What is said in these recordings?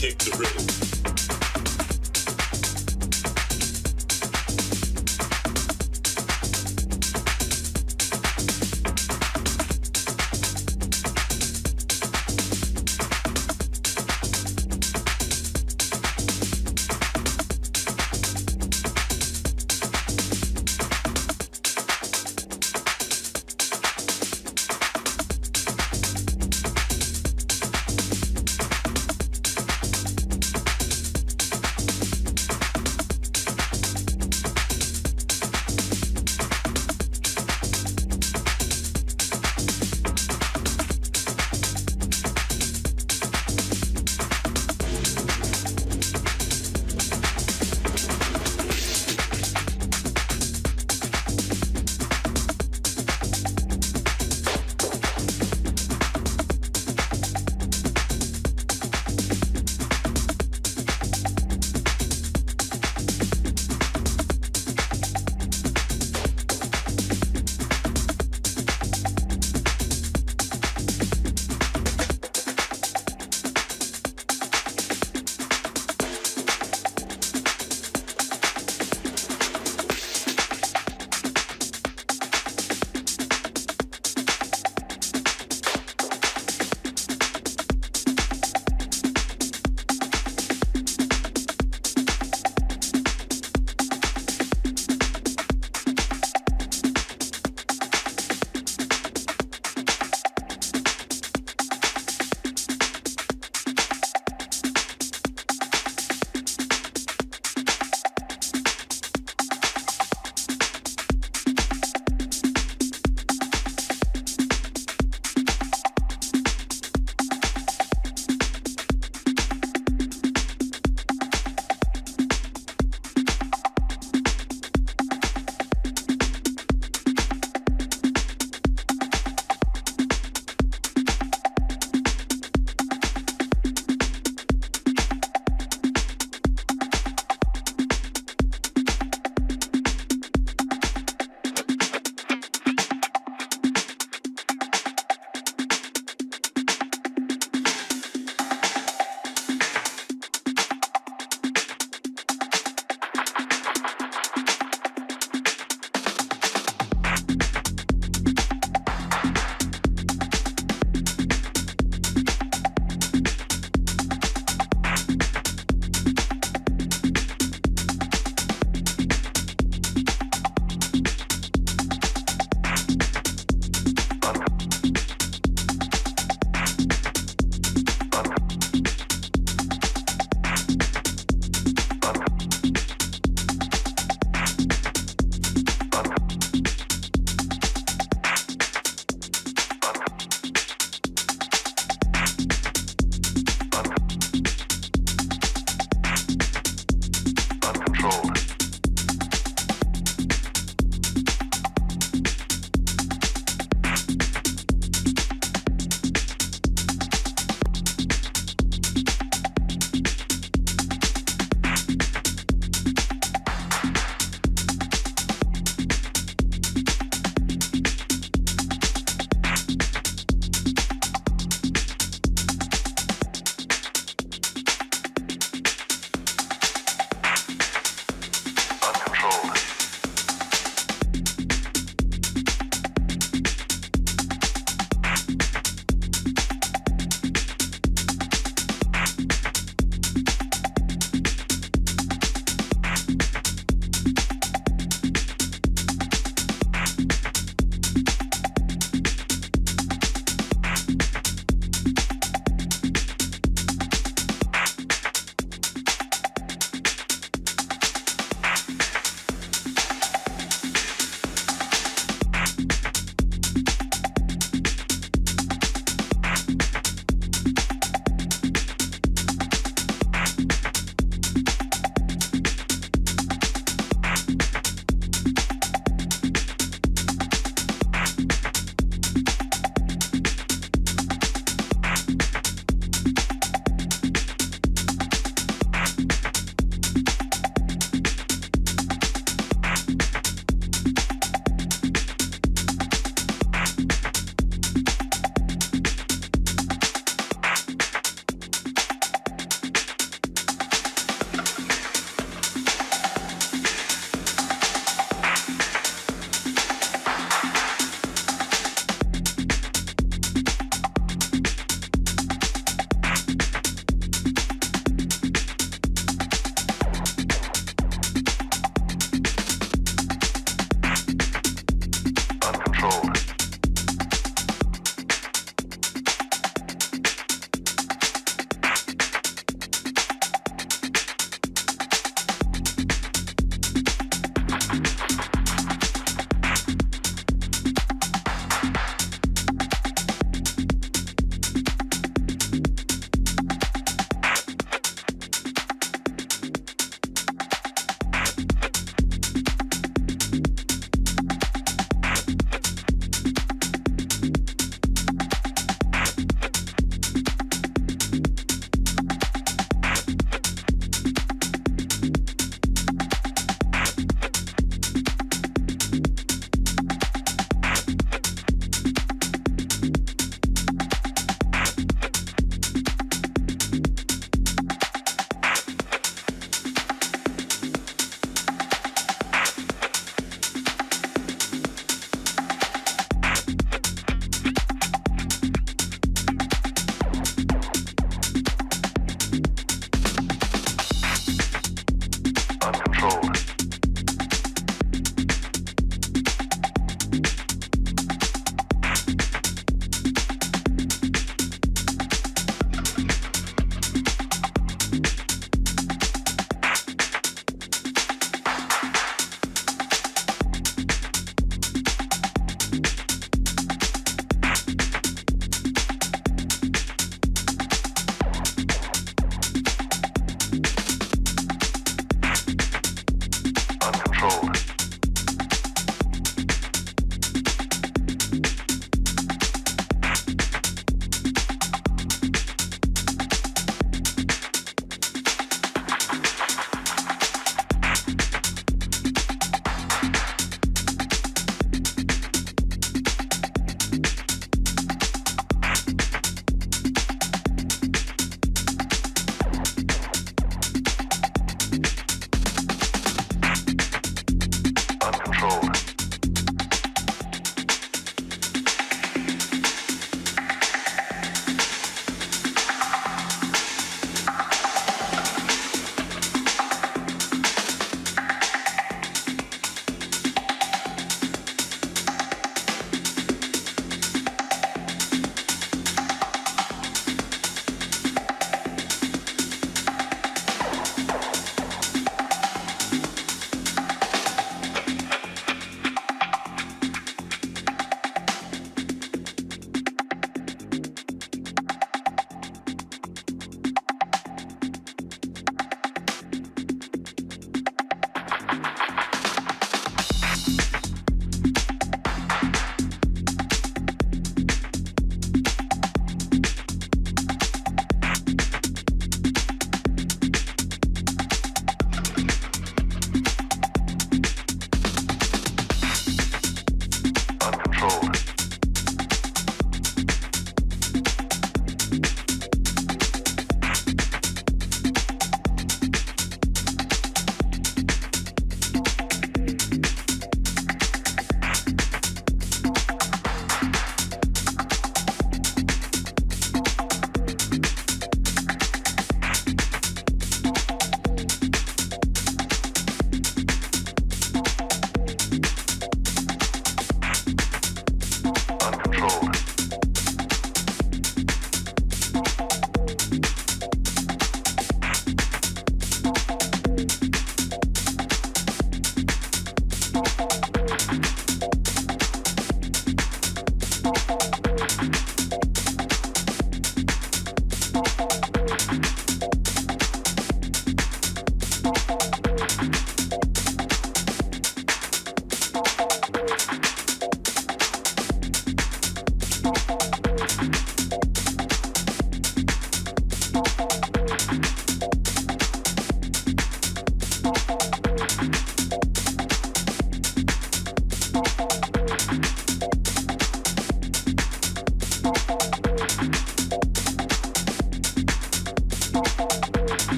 kick the rhythm.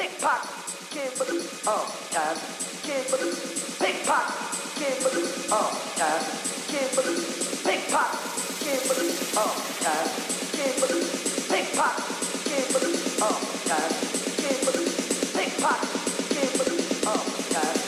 pickpocket, give all time, give pickpocket, give all time, give pickpocket, give all time, give pickpocket, give all time, give pickpocket, give all time, give pickpocket, give all time, give.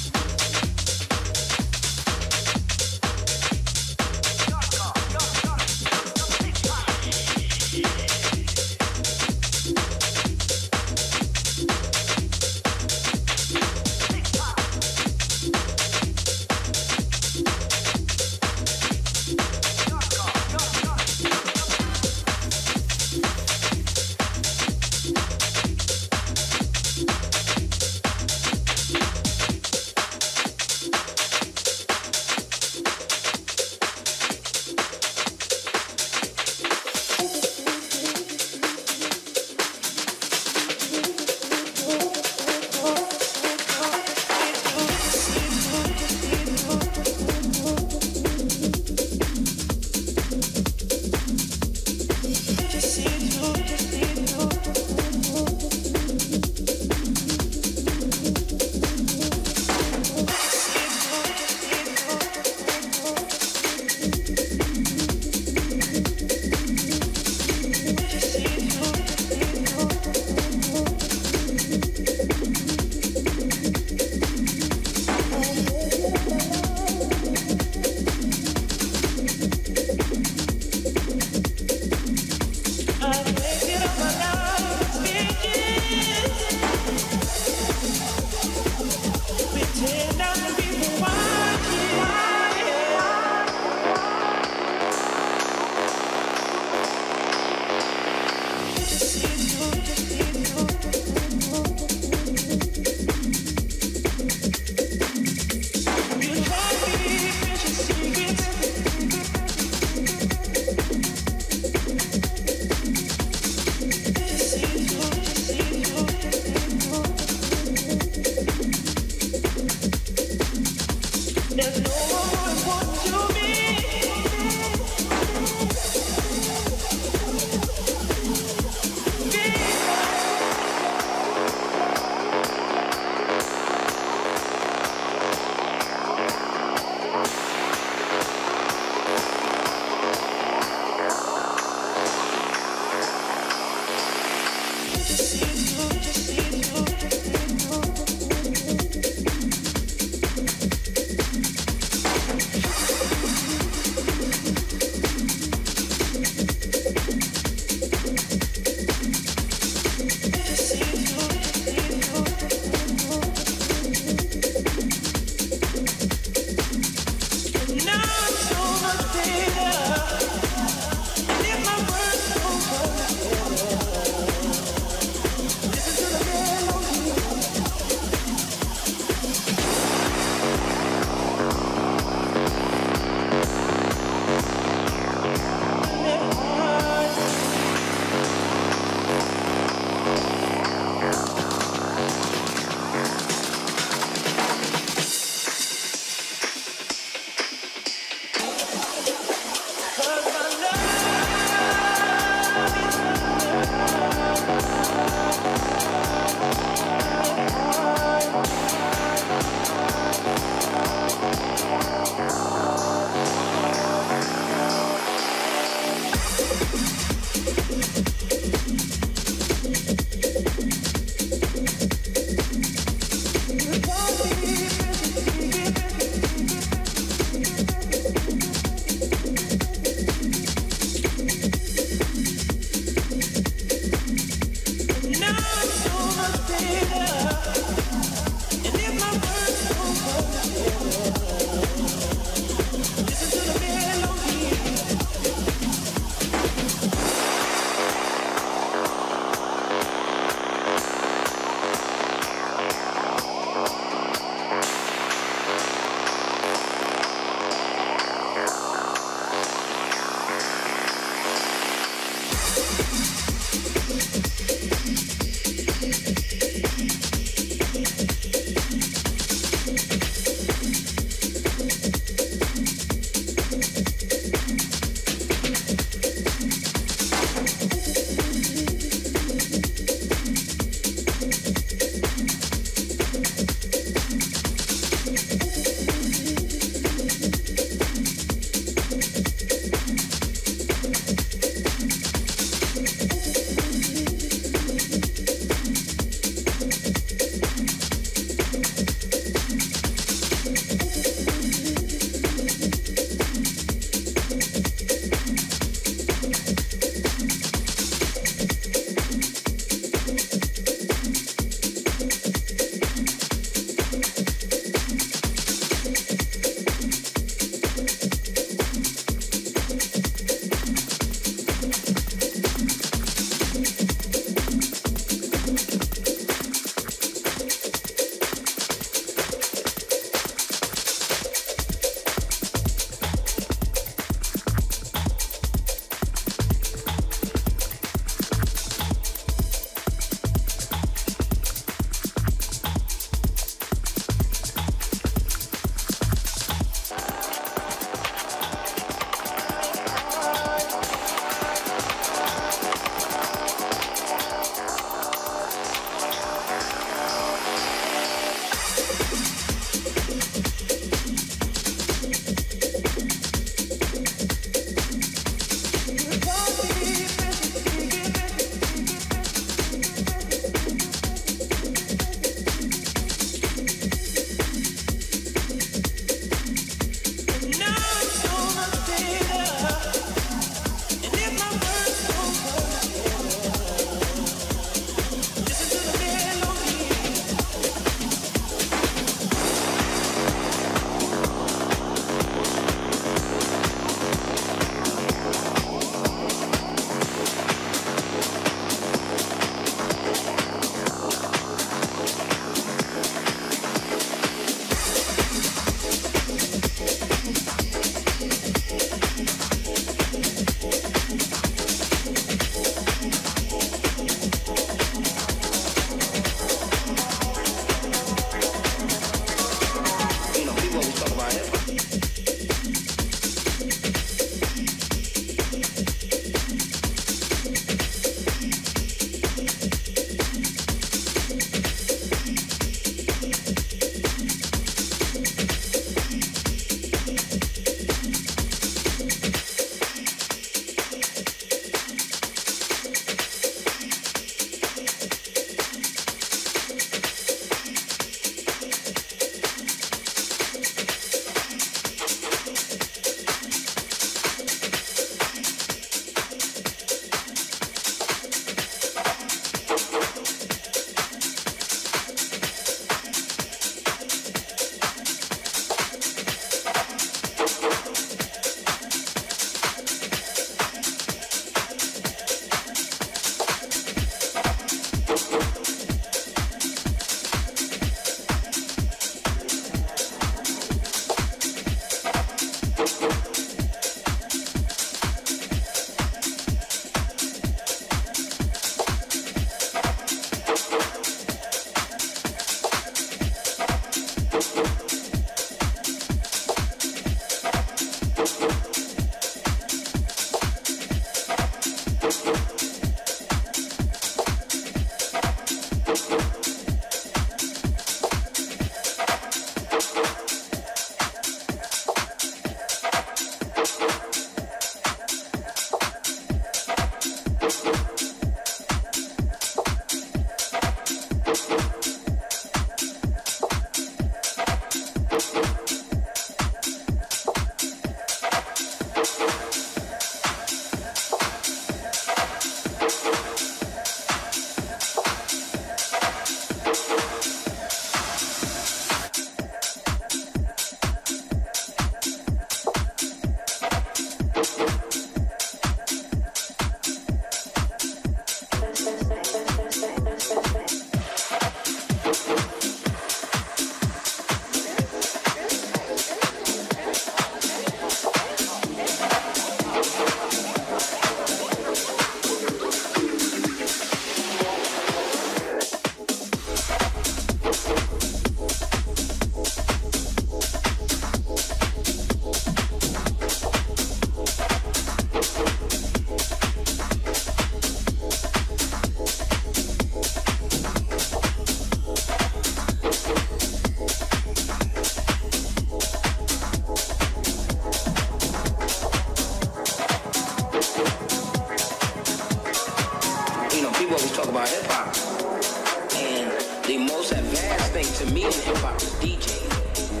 to me, hip hop is DJing.